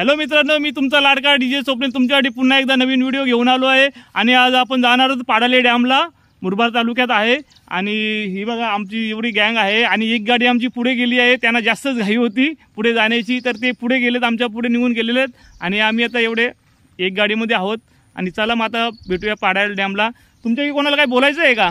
Hello मित्रांनो, मी तुमचा लाडका डीजे स्वप्ने तुमच्यासाठी पुन्हा एकदा नवीन व्हिडिओ घेऊन आलो आहे। आणि आज आपण जाणार आहोत पाडाले डॅमला, मुरबाड तालुक्यात आहे। आणि ही बघा आमची एवढी गँग आहे आणि एक गाडी आमची पुढे गेली आहे, त्यांना जास्तच घाई होती पुढे जाण्याची, तर ते पुढे गेलेत, आमच्या पुढे निघून गेलेले आहेत आणि आम्ही आता एवढे एक गाडीमध्ये आहोत। आणि चला मग आता भेटूया पाडाले डॅमला। तुमच्याकडे कोणाला काय बोलायचं आहे का?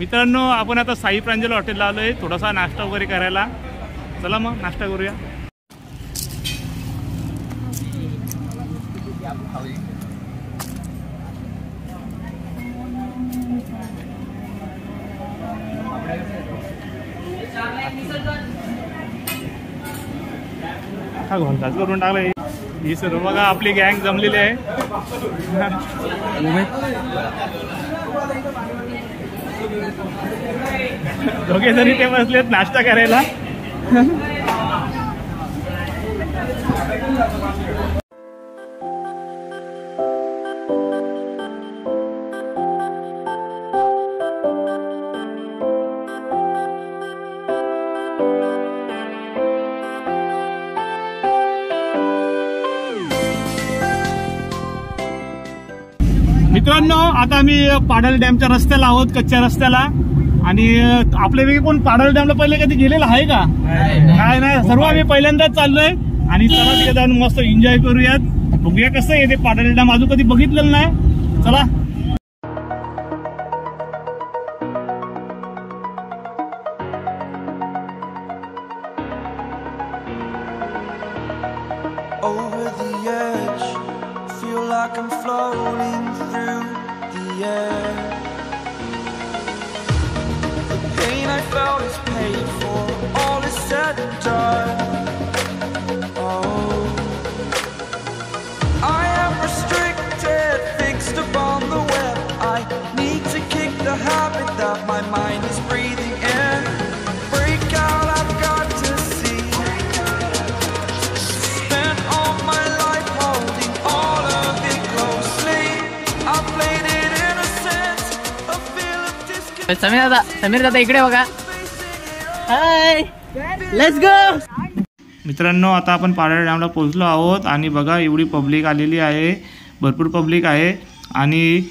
मित्रांनो, आपण आता साई प्रांजल हॉटेलला आलो आहे थोडासा नाश्ता वगैरे करायला। चला मग नाश्ता करूया। हा घोंटाच करून टाकलाय। ही सर्व बघा आपली गँग जमलेली आहे, दोघे जरी ते बसलेत नाश्ता करायला। मित्रांनो, आता मी पाडाले डॅमच्या रस्त्याला आहोत, कच्च्या रस्त्याला। आणि आपल्यापैकी कोण पाडाले डॅमला पहिले कधी गेलेला आहे का? काय नाही, सर्व आम्ही पहिल्यांदाच चाललोय। आणि चला तिथे जाऊन मस्त एन्जॉय करूयात, बघूया कसं आहे ते पाडाले डॅम, अजून कधी बघितलेलं नाही। चला I'm floating through the air. The pain I felt is paid for, all is said and done. Oh, I am restricted, fixed upon the web. I need to kick the habit that my mind is breathing in. Break out, I've got to see. Spent all my life holding all of it. Sameer दादा इकडे बघा। Hi, let's go. मित्रांनो, आता आपण पाडाले डॅमला पोहोचलो आहोत आणि बघा एवढी पब्लिक आलेली आहे, भरपूर पब्लिक आहे। आणि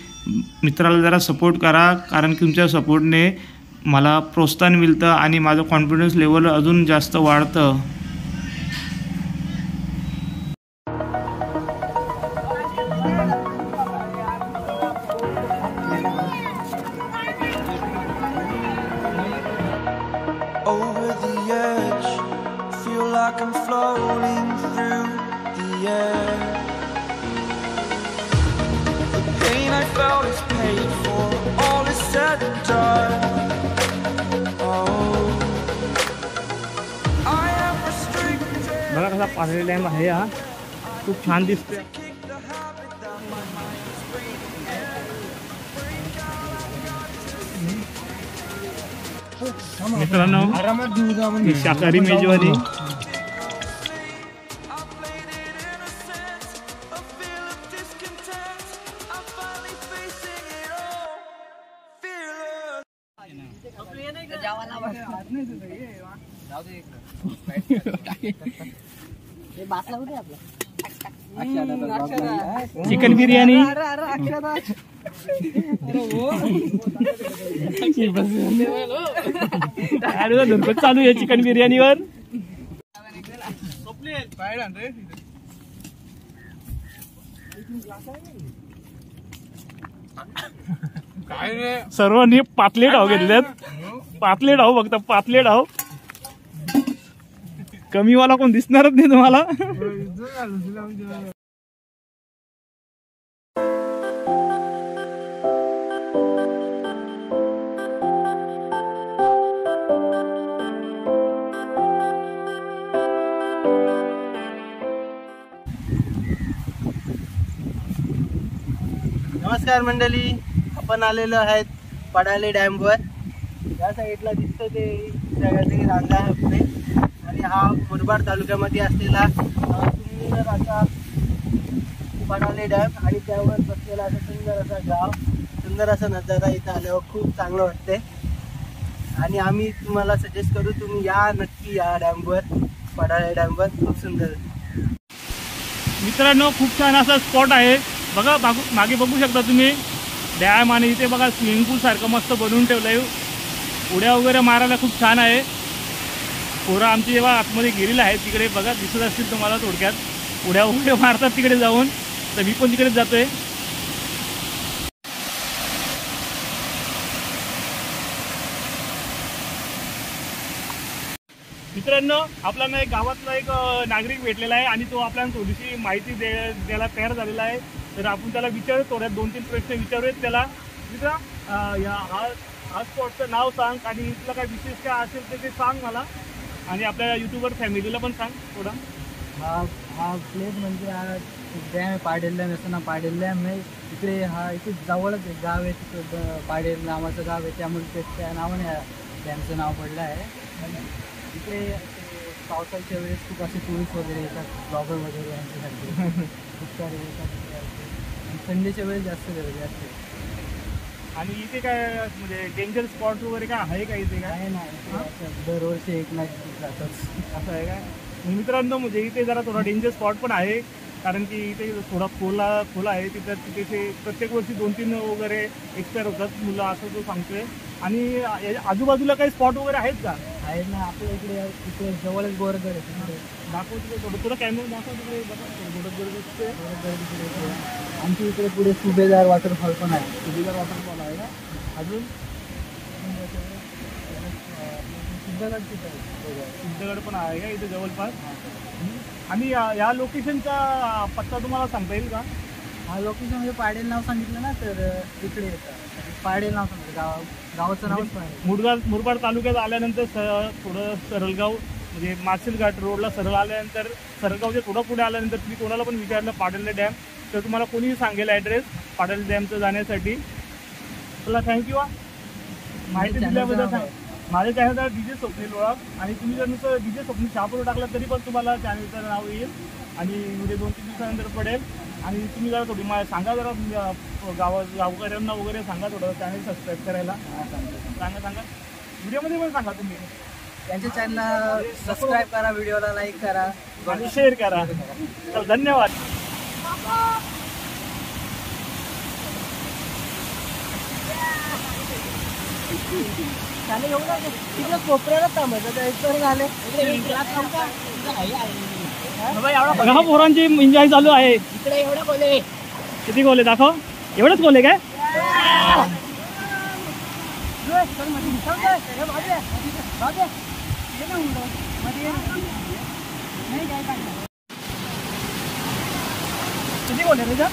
मित्राला जरा सपोर्ट करा, कारण की तुमच्या सपोर्टने मला प्रोत्साहन मिळतं आणि माझं कॉन्फिडन्स लेवल अजून जास्त वाढतं। Over the edge, feel like I'm floating through the air. The pain I felt is paid for, all is said and done. Oh, I am restricted. बघा कसा पाडाले डॅम आहे हा, खूप छान दिसतोय। मित्रांनो, शाकाहारी मेजवानी। चिकन बिर्याणी। चालू आहे चिकन बिर्याणीवर। सर्व नी पातले डाव घेतलेत, पातले डाव बघता, पातले डाव कमीवाला कोण दिसणारच नाही तुम्हाला। नमस्कार मंडळी, आपण आलेलो आहेत पडाले डॅम वर। या साइडला दिसतं ते जगातील रांगा आहे आणि हा मुरबाड तालुक्यामध्ये असलेला सुंदर असा पडाले डॅम आणि त्यावर बसलेला असा सुंदर असा गाव, सुंदर असा नजारा इथं आल्यावर खूप चांगलं वाटते। आणि आम्ही तुम्हाला सजेस्ट करू, तुम्ही या नक्की या डॅमवर, पडाले डॅमवर, खूप सुंदर। मित्रांनो, खूप छान असा स्पॉट आहे बघा, मागे बघू शकता तुम्ही डॅम आणि इथे बघा स्विमिंग पूल सारखं मस्त बनवून ठेवलं आहे। उड्या वगैरे मारायला खूप छान आहे। पोरं आमची जेव्हा आतमध्ये गेलेली आहे तिकडे बघा दिसत असतील तुम्हाला, थोडक्यात उड्या वगैरे मारतात तिकडे जाऊन, तर मी पण तिकडेच जातोय। मित्रांनो, आपल्याला एक गावातला एक नागरिक भेटलेला आहे आणि तो आपल्याला थोडीशी माहिती द्यायला तयार झालेला आहे, तर आपण त्याला विचारू, थोड्या 2-3 प्रश्न विचारूयात त्याला। मित्रा, हा स्पॉटचं नाव सांग आणि इथलं काय विशेष काय असेल तर ते सांग मला, आणि आपल्या यूट्यूबर फॅमिलीला पण सांग थोडा। हा प्लेस म्हणजे हा डॅम आहे पाडेल डॅम, असं ना पाडेल डॅम आहे तिकडे, हा इथे जवळच एक गाव आहे तिथं पाडेल नावाचं गाव आहे, त्यामुळे त्या नावाने डॅमचं नाव पडलं आहे। इकडे पावसाच्या वेळेस खूप असे टुरिस्ट वगैरे येतात, ब्लॉगर वगैरे यांच्यासाठी खूप सारे येतात, संडेच्या वेळेस जास्त गर्दी असते। आणि इथे काय म्हणजे डेंजर स्पॉट वगैरे काय आहे का इथे? काय नाही, दरवर्षी एक मॅच जातात असं आहे का? मित्रांनो, म्हणजे इथे जरा थोडा डेंजर स्पॉट पण आहे, कारण की इथे थोडा खोला आहे तिथं, तिथे प्रत्येक वर्षी 2-3 वगैरे एक्सपायर होतात मुलं असं तो सांगतोय। आणि आजूबाजूला काही स्पॉट वगैरे आहेत का? आहेत ना, आपल्या इकडे इकडे जवळच गोरगर आहे, तिकडे दाखव तिकडे थोडं, तुला कॅमेरा दाखव तिकडे गोरगर तिकडे। आमच्या इकडे पुढे सुभेदार वॉटरफॉल पण आहे, सुभेदार वॉटरफॉल आहे ना, अजून सिद्धगड पण आहे का इथे जवळपास? आणि या लोकेशनचा पत्ता तुम्हाला सांगता येईल का? हा लोकेशन म्हणजे पाडेल नाव सांगितलं ना, तर तिकडे येतं पाडेल नाव सांगितलं, गावाचं नावच पाडेल। मुरबाड तालुक्यात आल्यानंतर थोडं सरळगाव म्हणजे मासेलघाट रोडला सरळ आल्यानंतर, सरळगावच्या थोडं पुढे आल्यानंतर तुम्ही कोणाला पण विचारलं पाडेल डॅम तर तुम्हाला कोणीही सांगेल ॲड्रेस पाडेल डॅमचं जाण्यासाठी। तुला थँक्यू माहिती दिल्याबद्दल। माझ्या चॅनलचा डीजे स्वप्नील ओळख, आणि तुम्ही जर नुसतं डीजे स्वप्नील शाहपूर टाकला तरी पण तुम्हाला चॅनलचं नाव येईल आणि व्हिडिओ 2-3 दिवसानंतर पडेल। आणि तुम्ही जरा थोडी सांगा जरा गावकऱ्यांना वगैरे सांगा थोडं चॅनल सबस्क्राईब करायला, सांगा व्हिडिओमध्ये पण सांगा तुम्ही त्यांच्या चॅनलला सबस्क्राईब करा, व्हिडिओला लाईक करा आणि शेअर करा। तर धन्यवाद। तिकडे कोपऱ्याला थांबायचं, पोरांची एन्जॉय चालू आहे इकडे। एवढं खोले, किती खोले दाखव, एवढंच खोले काय? किती खोले तुझ्या?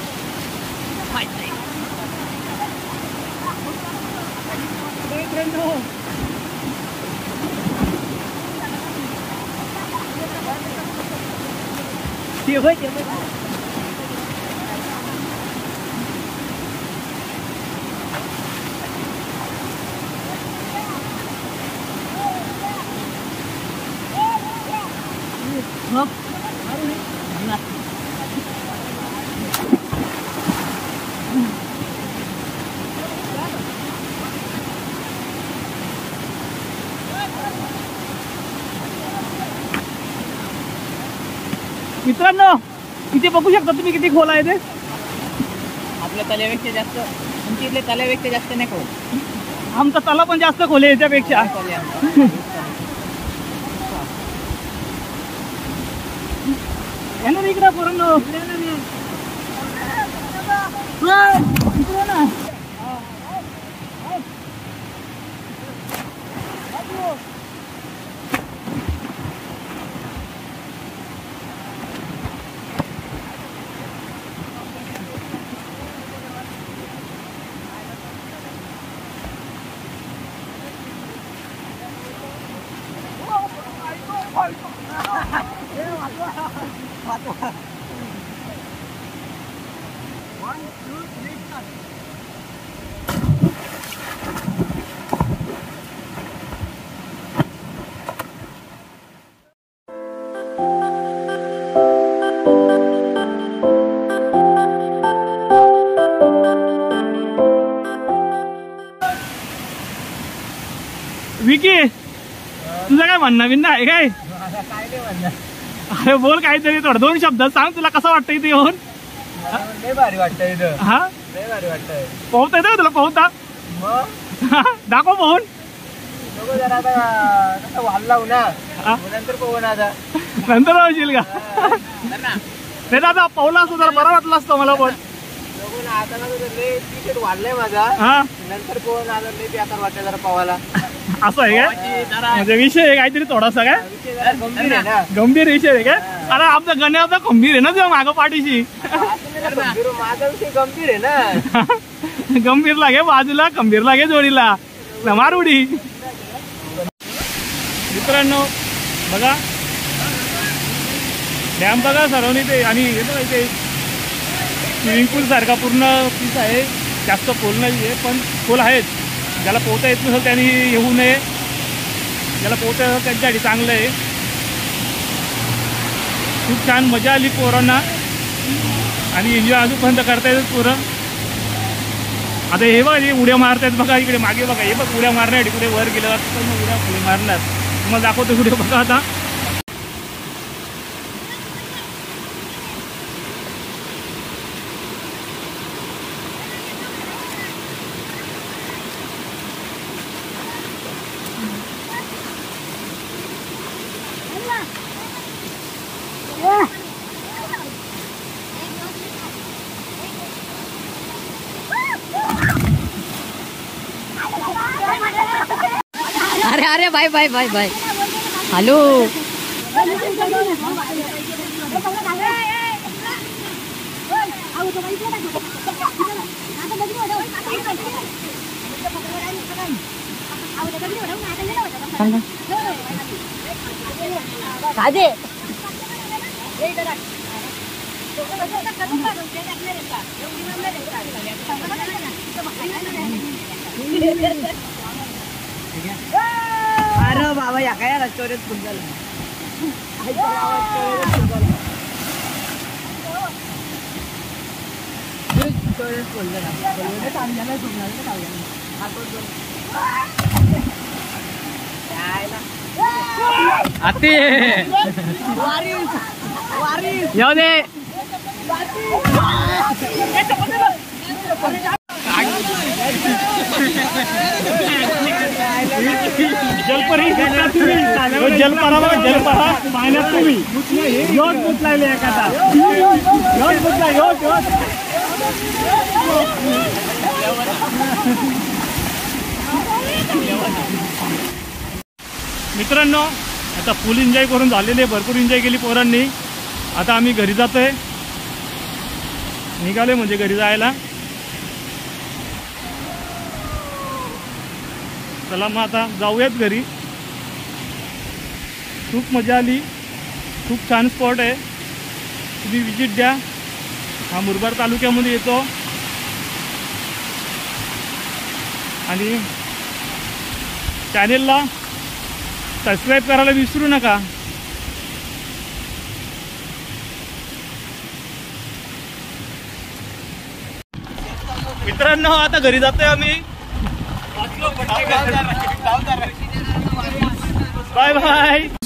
मित्रांनो, इथे बघू शकता तुम्ही किती खोल आहे ते, आपल्या तल्यापेक्षा जास्त, तुमच्या इथल्या तल्यापेक्षा जास्त नाही खोल, आमचा तला पण जास्त खोल आहे याच्यापेक्षा। इकडं पूर्ण विकी, तुझं काय म्हणणं बिन्ना आहे काय? अरे बोल काहीतरी, थोडं दोन शब्द सांग. तुला कसं वाटतं इथे येऊन? लय भारी वाटतं इथं. हा, लय भारी वाटतंय. पोहता येतं तुला? पोहता दाखव पोहून. नंतर पोहून आता नंतर पाहशील का? दादा पावला असतो जरा बरा वाटला असतो मला. पण आता टी शर्ट वाढलाय माझा, नंतर पोहून आता लय आता वाटलं जरा पावाला. असं आहे का? म्हणजे विषय काहीतरी थोडासा काय गंभीर विषय आहे का? अरे आमचा गण्या गंभीर आहे ना तुझ्या माग पाठीशी. माझा विषय गंभीर आहे ना. गंभीर लागे बाजूला, गंभीर लागे जोडीला मारुडी. मित्रांनो बघा डॅम बघा सरवणी ते, आणि स्विमिंग पूल सारखा पूर्ण पीस आहे. जास्त खोल नाही आहे, पण खोल आहेत. ज्याला पोहता येत नसेल त्यांनी येऊ नये, ज्याला पोहता येतं त्यांच्यासाठी चांगलं आहे. खूप छान मजा आली पोरांना, आणि एन्जॉय अजूनपर्यंत करता येतात पोरं. आता हे बघा, हे उड्या मारत आहेत बघा इकडे मागे बघा. हे बघ उड्या मारण्यासाठी कुठे वर गेलं तर मग उड्या पुढे मारणार. मग दाखवतो व्हिडिओ बघा आता. अरे bye bye bye bye. Hello, साधे अरे बाबा या काय रस्त्यावरच फुल झालं. येऊ दे जलपरी. जलपरा बघा, जलपरा पाण्यात तुम्ही योज गुंतलायले एखादा योज गुंतला. योज योज मित्रांनो आता फुल एन्जॉय करून झालेले, भरपूर एन्जॉय केली पोरांनी. आता आम्ही घरी जातोय, निघाले म्हणजे घरी जायला. चला मग आता जाऊयात घरी. खूप मजा आली, खूप छान स्पॉट आहे, तुम्ही विजिट द्या. हा मुरबाड तालुक्यामध्ये येतो, आणि चॅनेलला सबस्क्राईब करायला विसरू नका. मित्रांनो आता घरी जातोय आम्ही. Bye bye.